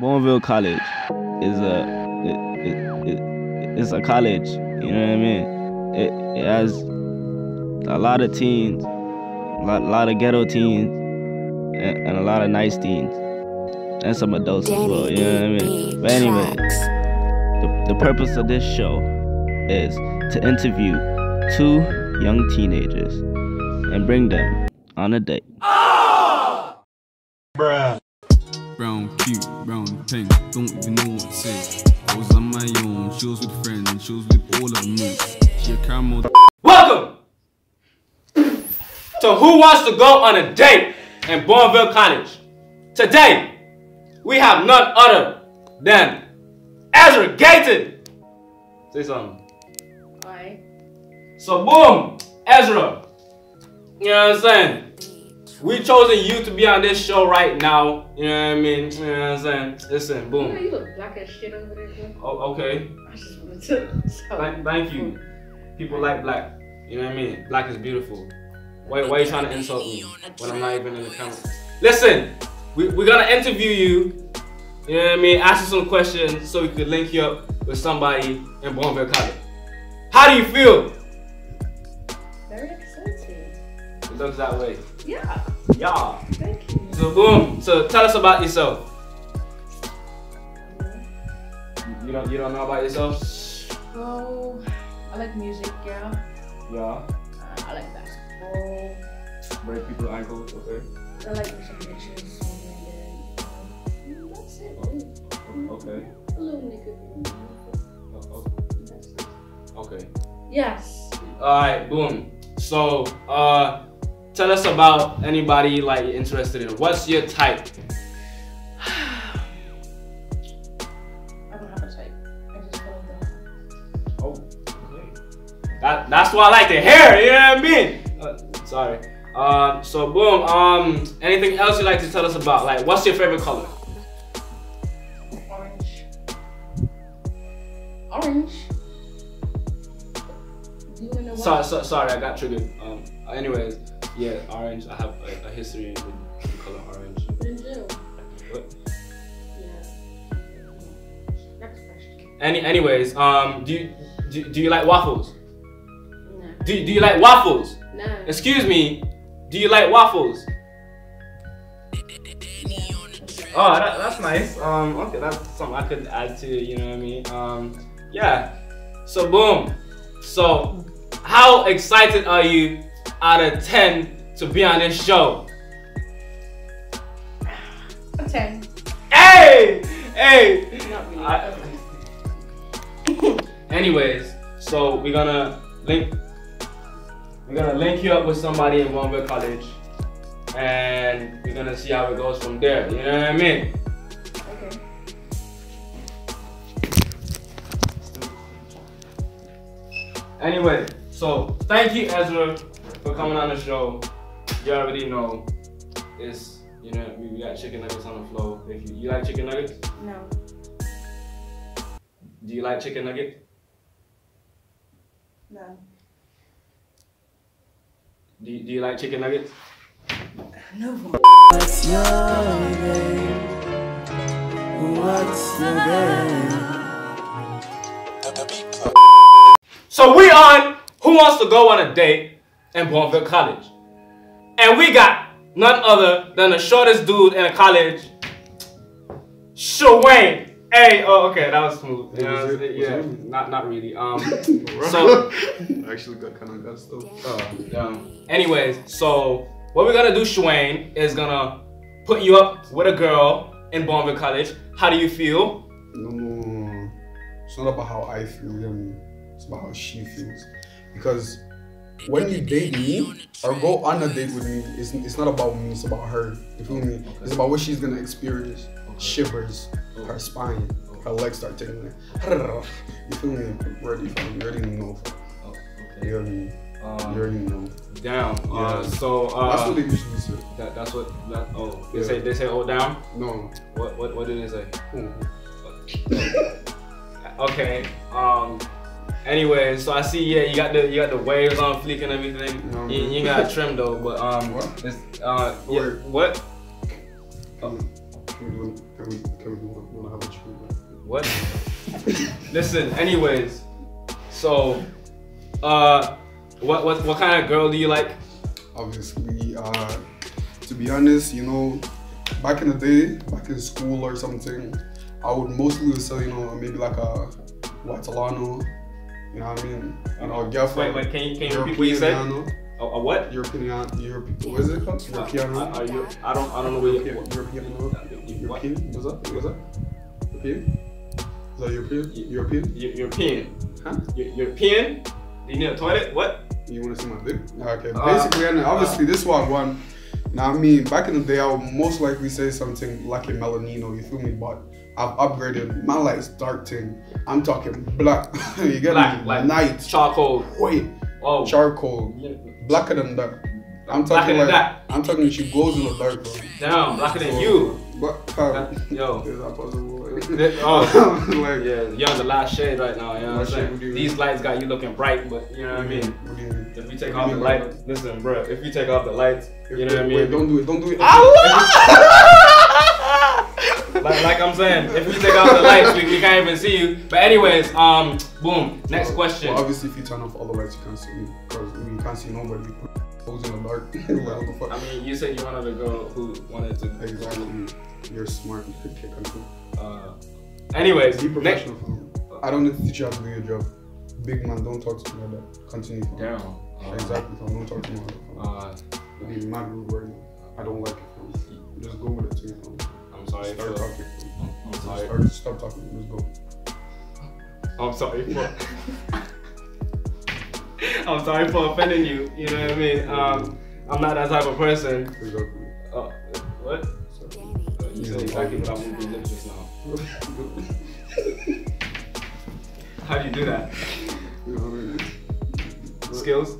Bournville College is a college, you know what I mean? It has a lot of teens, a lot of ghetto teens, and a lot of nice teens, and some adults as well, you know what I mean? But anyway, the purpose of this show is to interview two young teenagers and bring them on a date. Oh! Bruh. Brown, cute, brown, pink, don't even know what to say. I was on my own, she was with friends, she was with all of me. She a camel. Welcome to Who Wants to Go on a Date in Bournville College. Today, we have none other than Ezra Gayton. Say something. Why? So boom, Ezra. You know what I'm saying? We chosen you to be on this show right now. You know what I mean? You know what I'm saying? Listen, boom. You look black as shit over there, bro. Oh, okay. I just wanted to. Thank you. People like black. You know what I mean? Black is beautiful. Why are you trying to insult me when I'm not even in the camera? Listen, we're gonna interview you. You know what I mean? Ask you some questions so we could link you up with somebody in Bournville College. How do you feel? Very excited. It looks that way. Yeah. Yeah. Thank you. So boom. So tell us about yourself. You don't know about yourself? Oh, I like music, yeah. Yeah. I like basketball. Break people's ankles, okay. I like some bitches. That's it. Oh, okay. A little nigga. Oh, that's it. Okay. Yes. Alright, boom. So tell us about anybody like you're interested in. What's your type? I don't have a type. I just follow them. Oh, okay. That's what I like to hear. You know what I mean? Sorry. So boom. Anything else you like to tell us about? Like, what's your favorite color? Orange. Orange. Do you know what? Sorry, I got triggered. Anyways. Yeah, orange. I have a history with the color orange. You do? What? Yeah. Next question. Anyways, do you like waffles? No. Do you like waffles? No. Excuse me, do you like waffles? Oh, that's nice. Okay, that's something I could add to, you know what I mean? Yeah. So boom. So, how excited are you? Out of 10 to be on this show? A 10. Hey! Hey! Not really. Anyways, so we're gonna link you up with somebody in Bournville College, and we're gonna see how it goes from there. You know what I mean? Okay. Anyway, so thank you, Ezra, for coming on the show. You already know it's, you know, we got chicken nuggets on the floor. If you like chicken nuggets? No. Do you like chicken nuggets? No. Do you like chicken nuggets? No. What's your name? What's your name? So we on Who Wants to Go on a Date and Bournville College, and we got none other than the shortest dude in the college, Shwayne. Hey, oh, okay, that was smooth. Hey, yeah, not really. So I actually got kind of got stuff. Anyways, so what we're gonna do, Shwayne, is gonna put you up with a girl in Bournville College. How do you feel? No, it's not about how I feel. It's about how she feels, because when you date me or go on a date with me, it's not about me, it's about her. You feel me? Okay. It's about what she's gonna experience. Okay. Shivers, okay. Her spine, okay. Her legs start tickling. Like, you feel me? You already know. Oh, okay. You already know. You already know. Down. Yeah. So that's what they usually say. That's what. Oh, they say. They say oh down. No. What do they say? Okay. Anyway, so I see, yeah, you got the waves on fleek and everything. No, you got trim though, but what? It's, yeah, what? Oh. Can we want to have a treat? What? Listen. Anyways, so, what kind of girl do you like? Obviously, to be honest, you know, back in the day, back in school or something, I would mostly sell, you know, maybe like a Waitolano, you know what I mean? And I'll get for. Wait, can you repeat what you said? A what? European, what is it called? European. I don't know what you're European. What's up? European. Is that European? European. Huh? European? You need a toilet? What? You want to see my dick? Okay. Basically, and obviously this one. Now, I mean, back in the day, I would most likely say something like a Melanino, you feel me? But I've upgraded. My light's dark thing. I'm talking black. You get black, me? Black. Night. Charcoal. Wait. Oh. Charcoal. Blacker than that. I'm talking blacker like, than that. I'm talking she goes in the dark, bro. Damn, blacker than you. But, yo. Is that possible? Oh, like, yeah, you're on the last shade right now, you know what I'm saying? These lights got you looking bright, but you know what I mean? If you take off the lights, listen, bro, if you take off the lights, you know what I mean? Wait, don't do it. like I'm saying, if you take off the lights, we can't even see you. But anyways, boom, next question. Well, obviously, if you turn off all the lights, you can't see me, because you can't see nobody. In the dark. I mean, you said you wanted a girl who wanted to. Exactly. You're smart. You could kick on anyways, be professional. I don't need to teach you how to do your job. Big man, don't talk to me like that. Continue. Damn. Exactly. Don't talk to me like that. It'd be mad rude word. I don't like it. Just go with it to your phone. I'm sorry. Start talking. I'm sorry. Stop talking. Just go. I'm sorry. I'm sorry for offending you, you know what I mean? I'm not that type of person. Exactly. Oh, what? You said exactly what I want to do just now. How do you do that? Skills?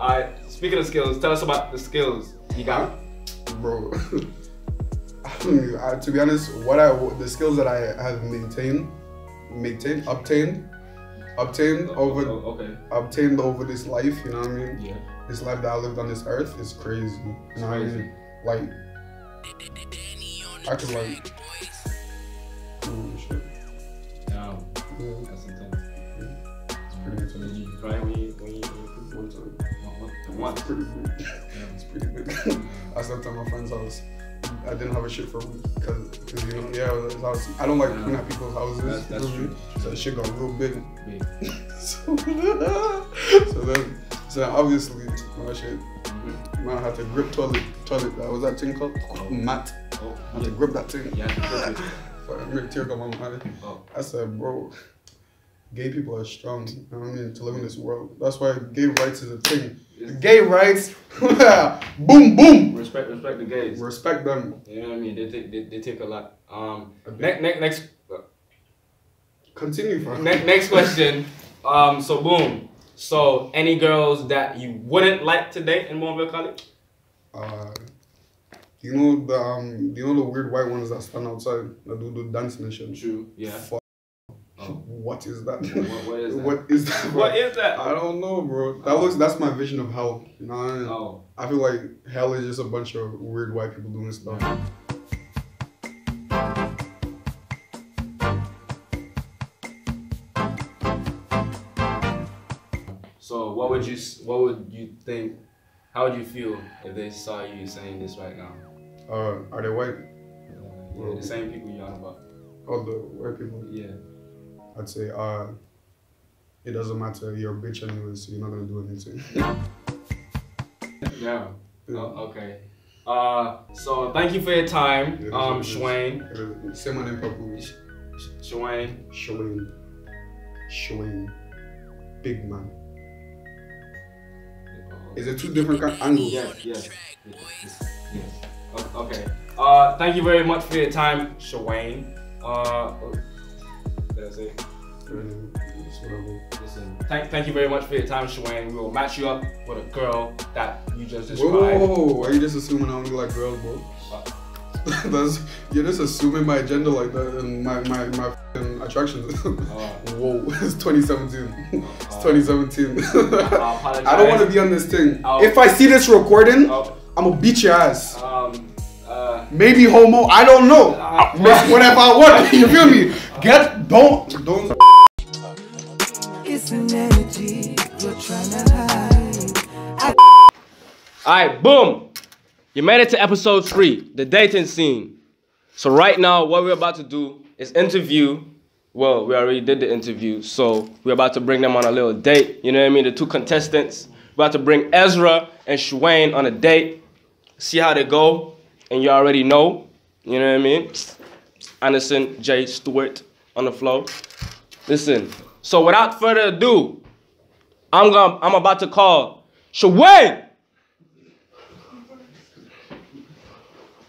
Alright, speaking of skills, tell us about the skills you got. Bro, to be honest, the skills that I have obtained over this life, you know what I mean? Yeah. This life that I lived on this earth is crazy. You know what I mean? Like, I could like, oh shit. Yeah. That's intense. Yeah. It's pretty intense. Did you cry when you it's pretty good. Yeah, it's pretty good. I slept at my friend's house. I didn't have a shit for a week because you know, I don't like cleaning at people's houses. That's true. So that shit got real big. so then obviously my shit, man, I had to grip toilet. That was that thing called mat. Oh, I had to grip that thing. Yeah. Fucking tear come on my head. I said, bro, gay people are strong. You know what I mean? To live in this world, that's why gay rights is a thing. Gay rights, boom boom. Respect the gays. Respect them. You know what I mean? They take a lot. Next. Continue. Next question. So boom. So any girls that you wouldn't like to date in Bournville College? You know the weird white ones that stand outside that do dancing and shit. True. Yeah. What is that? What is that? Bro? What is that? I don't know, bro. That's my vision of hell. You know what I mean? Oh. I feel like hell is just a bunch of weird white people doing stuff. So what would you think? How would you feel if they saw you saying this right now? Are they white? Yeah, the same people you're on about. Oh, the white people. Yeah. I'd say, it doesn't matter, you're a bitch anyway, so you're not gonna do anything. Yeah. Oh, okay. So thank you for your time, Shwayne. Say my name properly. Shwayne. Big man. Is it two different angles? Yes. Okay. Thank you very much for your time, Shwayne. Listen, thank you very much for your time, Shwayne. We will match you up with a girl that you just described. Whoa. Are you just assuming I only like girls, bro? You're just assuming my gender like that and my attractions. Whoa, it's 2017. I don't want to be on this thing. If I see this recording, I'm gonna beat your ass. maybe homo, I don't know. Whatever I want, you feel me? Don't. It's an energy you're trying to hide. Alright, boom. You made it to episode 3, the dating scene. So right now, what we're about to do is interview. Well, we already did the interview, so we're about to bring them on a little date. You know what I mean? The two contestants. We're about to bring Ezra and Shwayne on a date. See how they go. And you already know. You know what I mean? Anderson J. Stewart on the floor. Listen. So without further ado, I'm about to call Shwayne.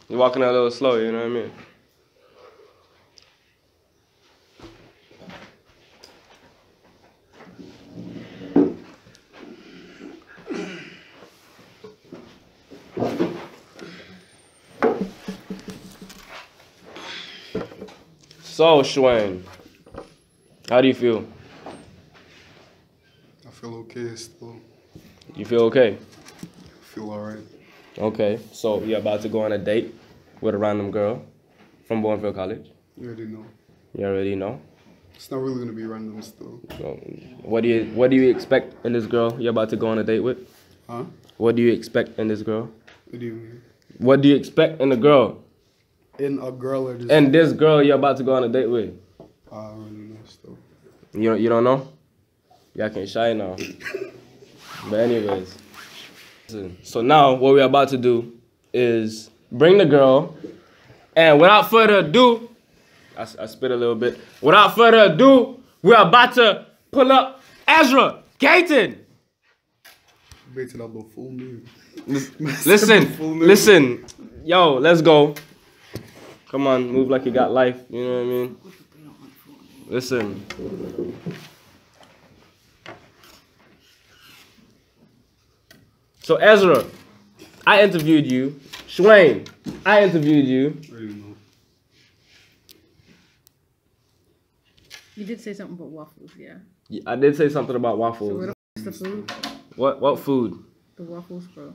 You're walking a little slow, you know what I mean? So, Shwayne, how do you feel? I feel okay still. You feel okay? I feel alright. Okay, so you're about to go on a date with a random girl from Bournville College? You already know. You already know? It's not really going to be random still. So, what do you expect in this girl you're about to go on a date with? Huh? What do you expect in this girl? What do you mean? What do you expect in a girl? In a girl or this girl? And this girl you're about to go on a date with? I don't really know still. You don't know? Y'all can shy now. But anyways. So now what we're about to do is bring the girl. And without further ado, I spit a little bit. Without further ado, we're about to pull up Ezra Gayton. Listen. Yo, let's go. Come on, move like you got life, you know what I mean? Listen. So Ezra, I interviewed you. Shwayne, I interviewed you. You did say something about waffles, yeah? Yeah, I did say something about waffles. So what the food? What food? The waffles, bro.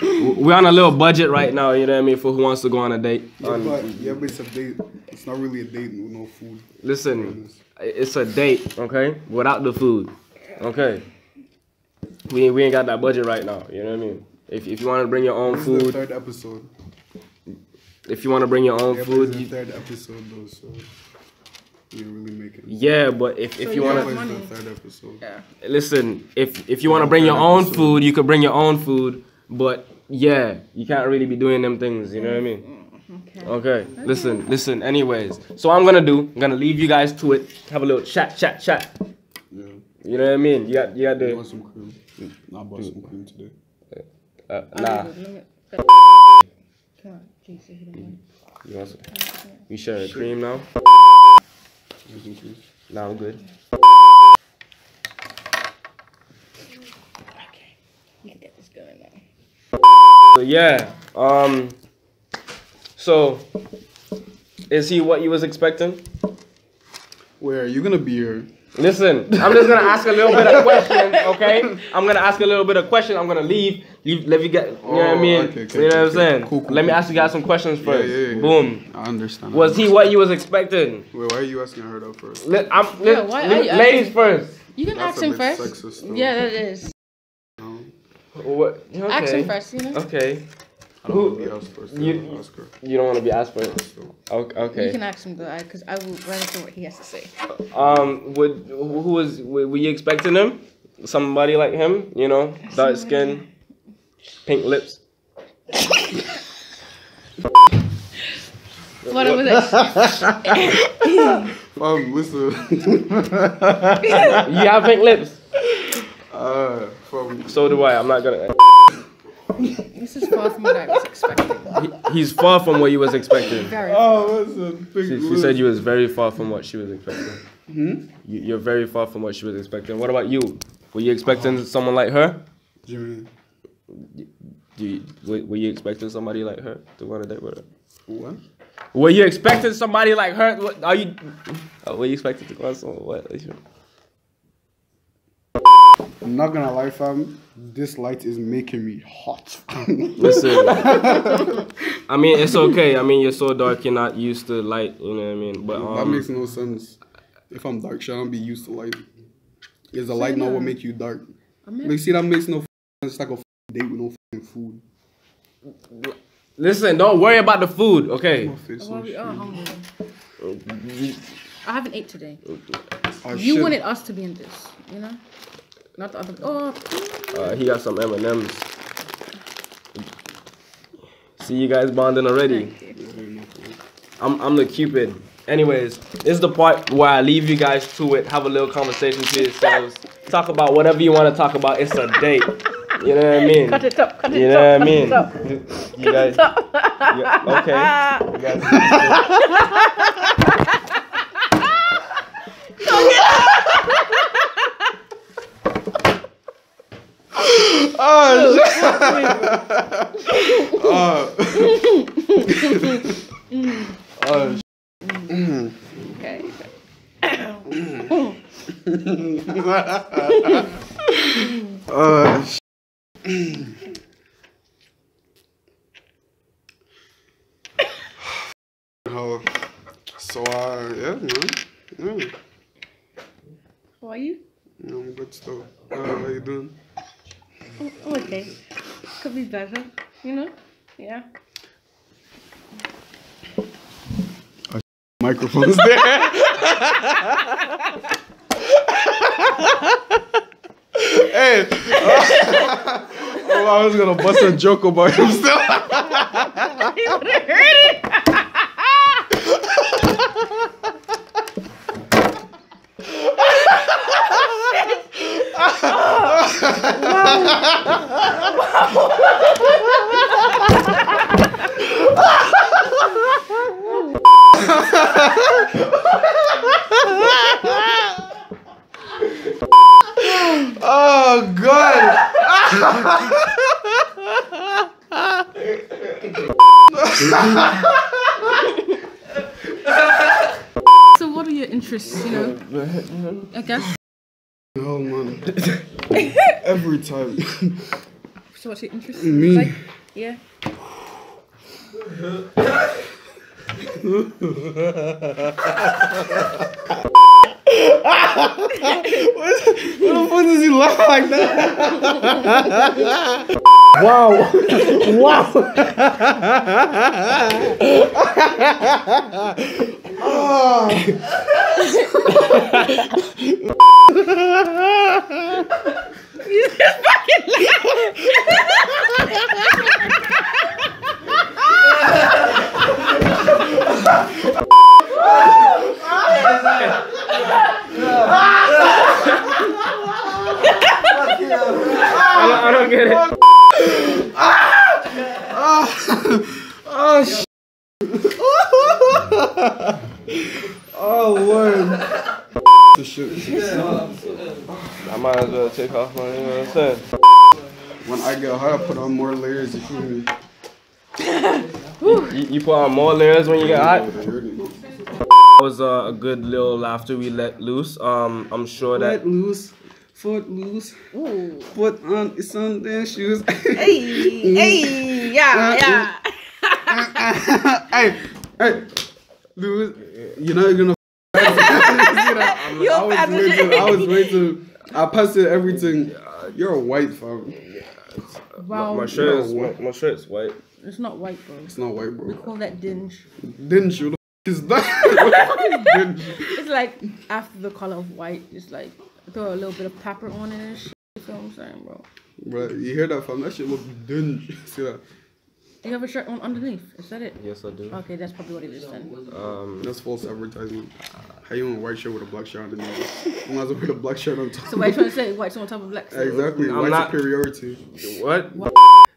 We're on a little budget right now, you know what I mean, for Who Wants to Go on a Date. But it's a date. It's not really a date with no food. Listen, it's a date, okay, without the food, okay? We ain't got that budget right now, you know what I mean? If you want to bring your own food... This is the 3rd episode. If you want to bring your own food... Yeah, but it's the 3rd episode, though, so... You really make it. Yeah, but if you want to... the 3rd episode. Yeah. Listen, if you want to bring your own food, you could bring your own food. But yeah, you can't really be doing them things, you know what I mean? Okay. Okay. Listen, anyways. So what I'm gonna leave you guys to it. Have a little chat. Yeah. You know what I mean? You got the... I bought some cream. I bought some cream today. Nah. You want some? We share the cream now? Nah, I'm good. Okay. You can get this going now. So yeah, so is he what you was expecting? Where are you gonna be here? Listen, I'm just gonna ask a little bit of questions, okay? I'm gonna leave. Let me get, you know what I mean? Okay, you know what I'm saying? Cool. Let me ask you guys some questions first. Yeah. Boom. I understand. Was he what you was expecting? Wait, why are you asking her though first? Ladies first. You can ask him first. Sexist, yeah, that is. What? Okay. Ask her first, you know? Okay. I don't want to be asked first. You don't want to be asked first? Okay. You can ask him, though, because I will run through what he has to say. Were you expecting him? Somebody like him? You know? Dark skin, pink lips. What was that? Listen. You have pink lips? So do I. I'm not gonna. This is far from what I was expecting. He's far from what you was expecting. Very far. Oh, listen. She said you was very far from what she was expecting. Hmm? You're very far from what she was expecting. What about you? Were you expecting someone like her? Were you expecting somebody like her to want to date with her? What? Were you expecting somebody like her? Were you expecting to go on someone? What? I'm not gonna lie, fam. This light is making me hot. Listen, I mean, it's okay. I mean, you're so dark, you're not used to light. You know what I mean? But that makes no sense. If I'm dark, should I be used to light? Is the light not what make you dark? Like, see, that makes no sense. It's like a date with no food. Listen, don't worry about the food, okay? I haven't ate today. You wanted us to be in this, you know? Not the other. He got some M&Ms. See, you guys bonding already. I'm the Cupid. Anyways, this is the part where I leave you guys to it. Have a little conversation to yourselves. Talk about whatever you want to talk about. It's a date. You know what I mean? Cut it up. Cut it up. You know what I mean? You guys. Okay. You guys. Okay. So yeah, man. Yeah. How are you? I'm good still. How you doing? Oh, okay. Could be better, you know? Yeah. Microphone's there. Hey. I was gonna bust a joke about him still. He would have heard it. Oh, wow. Oh God. So what are your interests, you know? I guess. Oh man. Every time. So what's your interest? Me. Like, yeah. What the fuck does he laugh like that? Wow. Wow. Oh. You just fucking laugh. I don't get it. Oh, oh, Lord. I might as well take off my, you know what I'm saying? When I get high, I put on more layers, you feel me? You put on more layers when you get high? That was a good little laughter we let loose. I'm sure that... Let loose, foot loose, ooh. Put on Sunday shoes. Hey, hey, yeah, yeah. Hey, hey, dude, you're not gonna... I was way too. I posted everything. You're a white, fam. Yeah, wow. My shirt's white. It's not white, bro. It's not white, bro. We call that dinge. Dinge, what the f is that? Dinge. It's like after the color of white, it's like throw a little bit of pepper on it and shit. You know what I'm saying, bro? Bro, you hear that, fam? That shit look dinge. See that? Do you have a shirt on underneath? Is that it? Yes, I do. Okay, that's probably what it is then. That's false advertisement. How you want a white shirt with a black shirt underneath? You might as well put a black shirt on top. So what are you trying to say? White's on top of black. Exactly. I'm white not... superiority. What?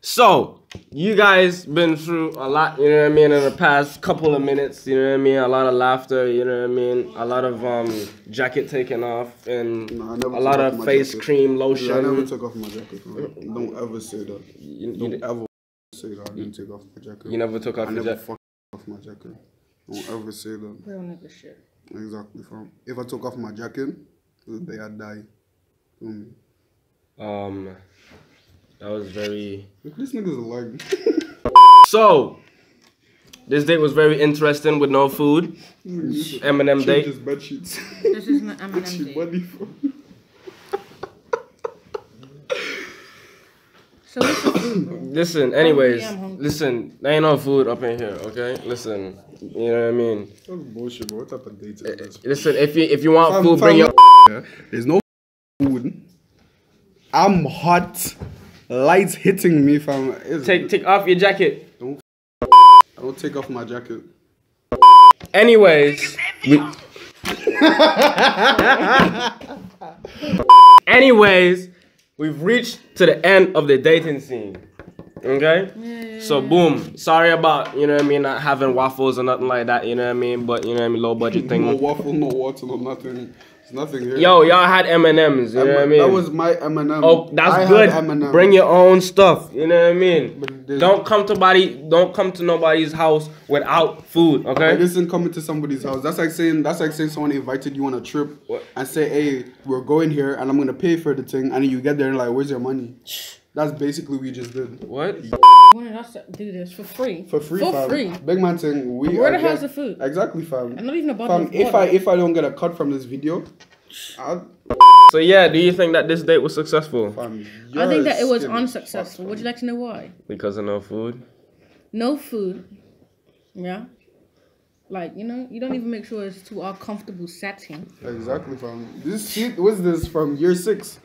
So, you guys been through a lot, you know what I mean, in the past couple of minutes, you know what I mean? A lot of laughter, you know what I mean? A lot of jacket taken off and a lot of face cream, lotion. Yeah, I never took off my jacket, man. Don't ever say that. Don't ever. Say that I didn't take off my jacket. You never took off your jacket? I never off my jacket. Don't ever say that. We don't ever share. Exactly, fam. If I took off my jacket, the day I die. That was very... This nigga's a lug. So, this date was very interesting with no food. M&M date. This is an M&M date. So listen, anyways, listen, there ain't no food up in here, okay? Listen, you know what I mean? That's bullshit, bro. What type of date is this? Listen, if you want food, bring your... There's no food. I'm hot. Lights hitting me from... Take off your jacket. Don't I will take off my jacket. Anyways. Anyways, we've reached to the end of the dating scene. Okay? Yeah. So boom. Sorry about, you know what I mean, not having waffles or nothing like that, you know what I mean? But you know what I mean, low budget thing. No waffle, no water, no nothing. It's nothing here. Yo, y'all had M&Ms, you know what I mean? That was my M&M. Oh, that's good. Bring your own stuff, you know what I mean? Don't come to nobody's house without food, okay? I didn't come to somebody's house. That's like saying someone invited you on a trip and say, "Hey, we're going here and I'm going to pay for the thing." And then you get there and like, "Where's your money?" That's basically what we just did. What? You wanted us to do this for free. For free, fam. Big man thing. Where the hell's the food? Exactly, fam. And not even a bottle of water. If I don't get a cut from this video, I'll... So yeah, do you think that this date was successful? Fam, I think that it was unsuccessful. Would you like to know why? Because of no food. No food. Yeah. Like, you know, you don't even make sure it's to our comfortable setting. Exactly, fam. This seat was this from year 6.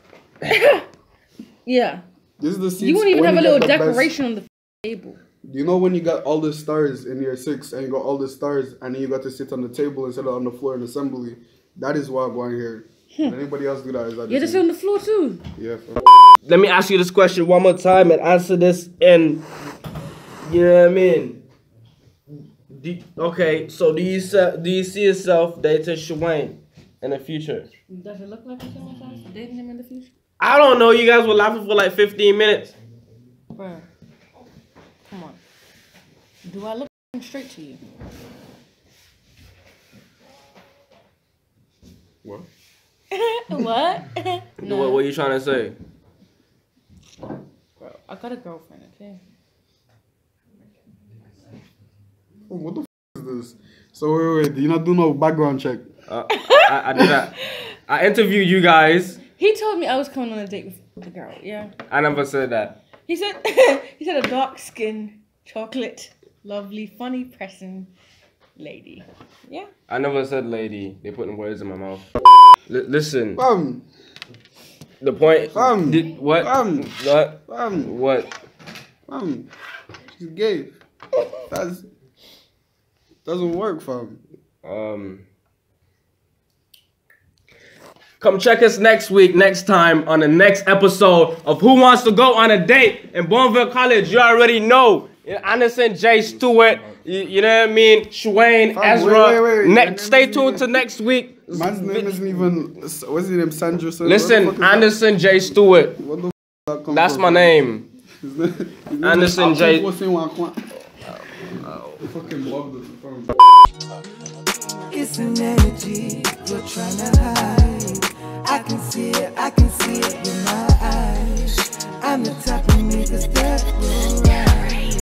Yeah. This is the you won't even have a little decoration on the table. You know when you got all the stars in year 6 and you got all the stars and then you got to sit on the table instead of on the floor in assembly? That is why I'm going here. Did anybody else do that? Is that yeah, just on the floor too. Yeah. Let me ask you this question one more time and answer this in, you know what I mean? Okay, so do you see yourself dating Shwayne in the future? Does it look like you're dating him in the future? I don't know, you guys were laughing for like 15 minutes. Bruh, come on. Do I look straight to you? What? What? No. What were you trying to say? Bro, I got a girlfriend, okay? Oh, what the f is this? So wait, do you not do no background check? I did that. I interviewed you guys. He told me I was coming on a date with a girl, yeah. I never said that. He said a dark skinned, chocolate, lovely, funny person lady. Yeah. I never said lady. They're putting words in my mouth. Listen. The point what? What? What? She's gay. That's doesn't work, fam. Come check us next week, next time, on the next episode of Who Wants to Go on a Date in Bournville College. You already know. Anderson J. Stewart, you know what I mean? Shwayne, Ezra. Wait. Stay tuned to next week. Man's name isn't even... What's his name? Sandra? Listen, Anderson J. Stewart. What the f*** that come That's from? My name. Anderson J. I fucking love this. It's an energy you're trying to hide. I can see it, I can see it in my eyes. I'm the type of